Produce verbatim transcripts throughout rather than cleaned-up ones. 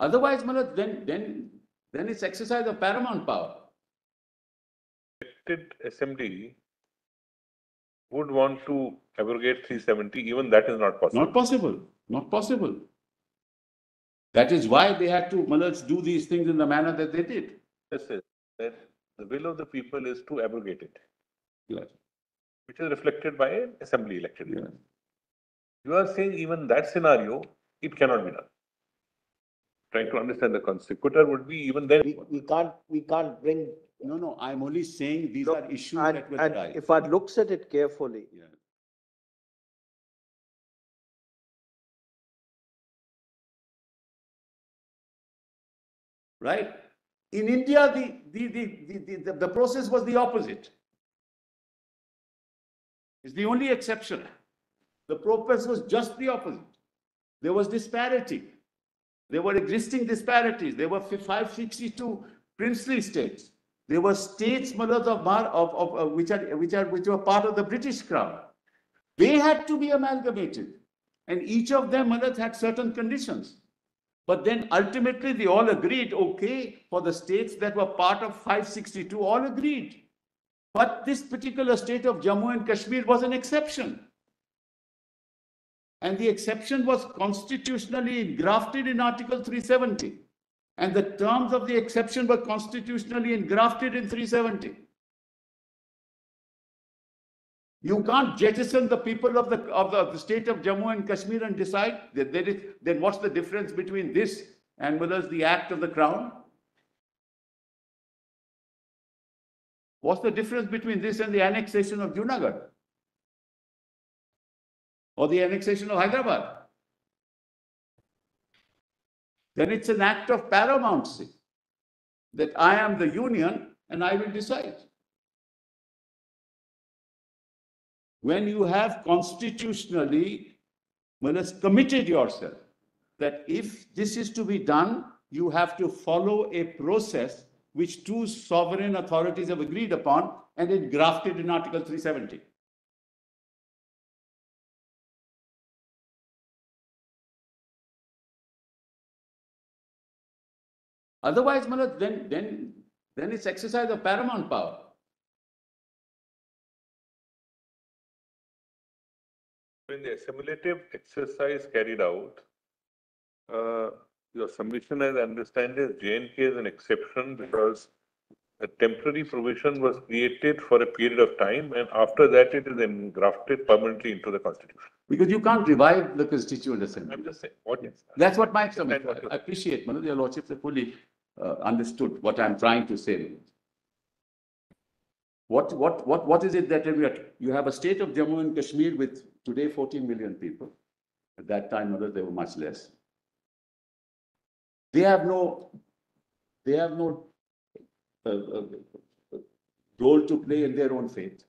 Otherwise, Manoj, then then then it's exercise of paramount power. Elected assembly would want to abrogate three seventy. Even that is not possible. Not possible. Not possible. That is why they had to, Manoj, do these things in the manner that they did. Yes, sir. That the will of the people is to abrogate it. Yes. Which is reflected by an assembly elected. Yes. You are saying even that scenario, it cannot be done. Trying to understand the consecutor would be even then. We, we can't. We can't bring. No, no. I'm only saying these no, are issues and, that will arise. If one looks at it carefully, yeah. Right? In India, the the the the, the, the process was the opposite. It's the only exception. The process was just the opposite. There was disparity. There were existing disparities. There were five hundred sixty-two princely states. There were states, Malad, of, of, of, of which are which are which were part of the British Crown. They had to be amalgamated, and each of them, Malad, had certain conditions. But then ultimately, they all agreed. Okay, for the states that were part of five sixty-two, all agreed. But this particular state of Jammu and Kashmir was an exception. And the exception was constitutionally engrafted in Article three seventy. And the terms of the exception were constitutionally engrafted in three seventy. You can't jettison the people of the, of the, of the state of Jammu and Kashmir and decide that there is, then what's the difference between this and whether the act of the Crown? What's the difference between this and the annexation of Junagadh? Or the annexation of Hyderabad? Then it's an act of paramountcy that I am the union and I will decide. When you have constitutionally committed yourself that if this is to be done, you have to follow a process which two sovereign authorities have agreed upon and engrafted in Article three seventy. Otherwise, Manoj, then then then it's exercise of paramount power. In the assimilative exercise carried out, uh, your submission, as I understand, is J and K is an exception because a temporary provision was created for a period of time, and after that, it is engrafted permanently into the constitution. Because you can't revive the Constituent Assembly. I'm just saying. What yes. That's what my submission. What I appreciate, Manoj, your lordships have fully uh, understood what I'm trying to say. What what what what is it that we are? You have a state of Jammu and Kashmir with today fourteen million people. At that time, Manoj, they were much less. They have no, they have no uh, uh, role to play in their own fate.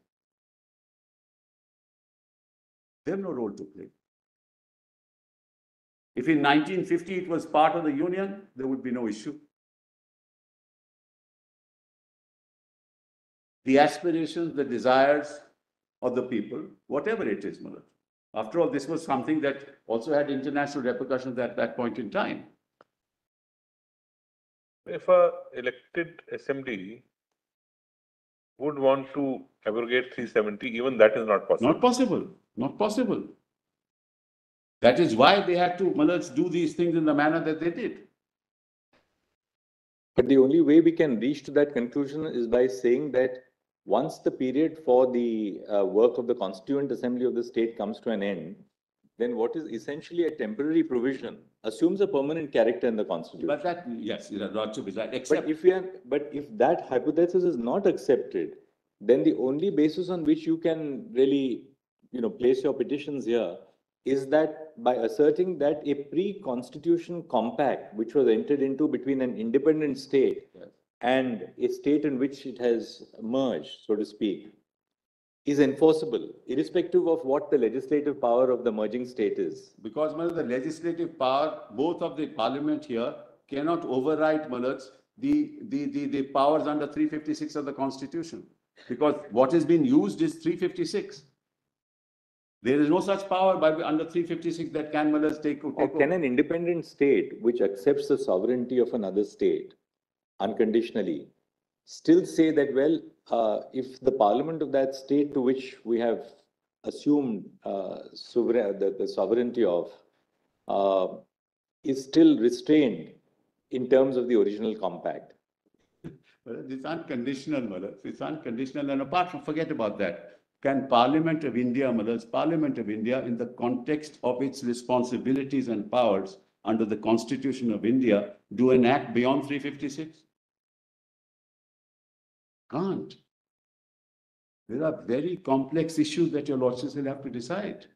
They have no role to play. If in nineteen fifty it was part of the Union, there would be no issue. The aspirations, the desires of the people, whatever it is, Manoj. After all, this was something that also had international repercussions at that point in time. If an elected assembly would want to abrogate three seventy, even that is not possible. Not possible. Not possible. That is why they had to, Manoj, do these things in the manner that they did. But the only way we can reach to that conclusion is by saying that once the period for the uh, work of the Constituent Assembly of the state comes to an end, then what is essentially a temporary provision assumes a permanent character in the Constitution. But that, yes, not to be that. Except but if we are, but if that hypothesis is not accepted, then the only basis on which you can really, you know, place your petitions here is that by asserting that a pre-constitution compact, which was entered into between an independent state yes. and a state in which it has merged, so to speak, is enforceable, irrespective of what the legislative power of the merging state is. Because, Malad, the legislative power, both of the parliament here, cannot override, Malad, the, the, the, the powers under three fifty-six of the Constitution. Because what has been used is three fifty-six. There is no such power by under three fifty-six that can Canmellers take, take or can over. An independent state which accepts the sovereignty of another state unconditionally still say that, well, uh, if the parliament of that state to which we have assumed uh, sovereign, the, the sovereignty of uh, is still restrained in terms of the original compact? Well, it's unconditional, Malas. It's unconditional. And apart from, forget about that. Can Parliament of India, Malas, Parliament of India, in the context of its responsibilities and powers under the Constitution of India, do an act beyond three fifty-six? Can't. There are very complex issues that your lordships will have to decide.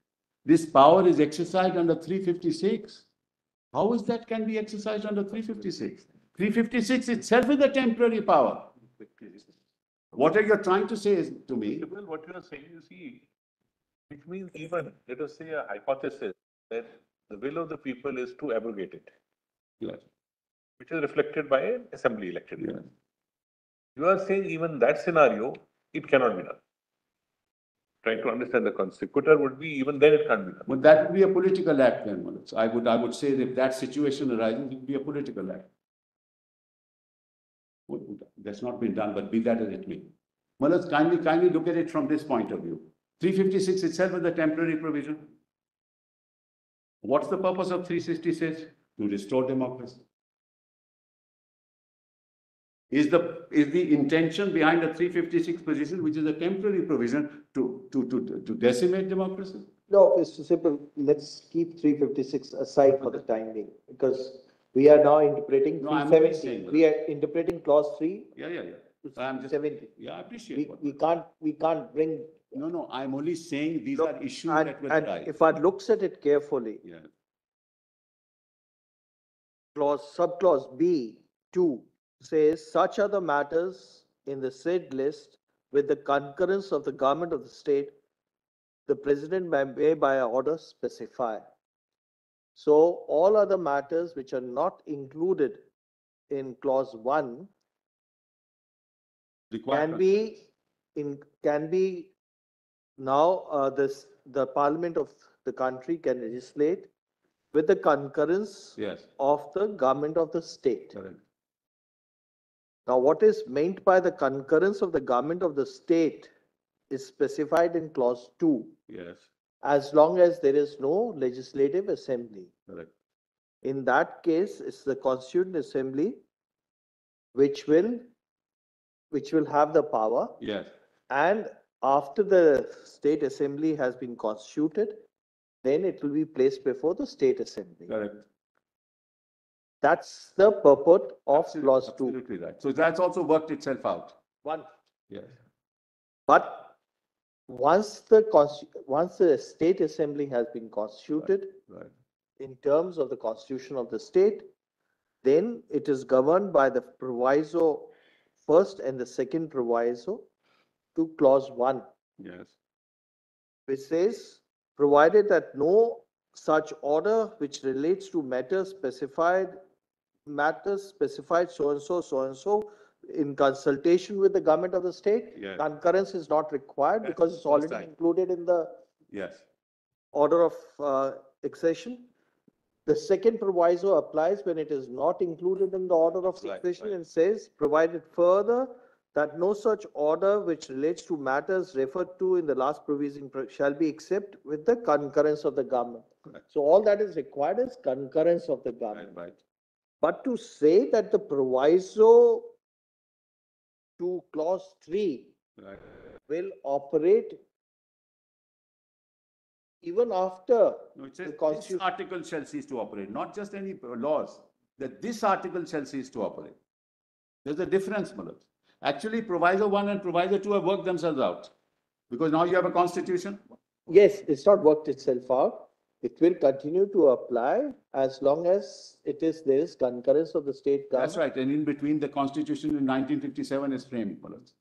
This power is exercised under three fifty-six. How is that can be exercised under three fifty-six? three fifty-six itself is a temporary power. What are you trying to say is, to me? Well, what you are saying, you see, it means even, let us say, a hypothesis that the will of the people is to abrogate it, yes, which is reflected by an assembly elected. Yes. You are saying even that scenario, it cannot be done. Trying to understand the consecutor would be, even then it can't be done. But that would be a political act then. I would, I would say that if that situation arises, it would be a political act. That's not been done, but be that as it may. Malas, kindly, kindly look at it from this point of view. three fifty-six itself is a temporary provision. What's the purpose of three sixty-six? To restore democracy. Is the, is the intention behind the three fifty-six position, which is a temporary provision, to, to, to, to decimate democracy? No, it's simple. Let's keep three fifty-six aside for the time being, because we are now interpreting three seventy. No, we are interpreting clause three. Yeah, yeah, yeah. I'm just, yeah, I appreciate we, we can't, we can't bring. No, no. I'm only saying these look, are issues and, that will arise. If one looks at it carefully, yeah. Clause subclause B two says such are the matters in the said list with the concurrence of the government of the state. The president may by order specify. So all other matters which are not included in clause one can be in can be now uh, this the parliament of the country can legislate with the concurrence, yes, of the government of the state. Correct. Now what is meant by the concurrence of the government of the state is specified in clause two. Yes. As long as there is no legislative assembly. Correct. In that case, it's the Constituent Assembly which will which will have the power. Yes. And after the State Assembly has been constituted, then it will be placed before the State Assembly. Correct. That's the purport of absolutely, clause two. Absolutely right. So that's also worked itself out. One. Yes. But Once the once the state assembly has been constituted, right, right, in terms of the constitution of the state, then it is governed by the proviso first and the second proviso to clause one, yes, which says provided that no such order which relates to matters specified matters specified so and so so and so in consultation with the government of the state, yes, concurrence is not required, yes, because it's already right, included in the, yes, order of uh, accession. The second proviso applies when it is not included in the order of right, accession, right, and says, provided further that no such order which relates to matters referred to in the last provision shall be except with the concurrence of the government. Right. So all that is required is concurrence of the government. Right, right. But to say that the proviso to clause three, right, will operate even after, no, it says the Constitution, this article shall cease to operate, not just any laws, that this article shall cease to operate. There's a difference, Malas. Actually, proviso one and proviso two have worked themselves out, because now you have a constitution. Yes, it's not worked itself out. It will continue to apply as long as it is there is concurrence of the state government. That's right. And in between, the constitution in nineteen fifty-seven is framed.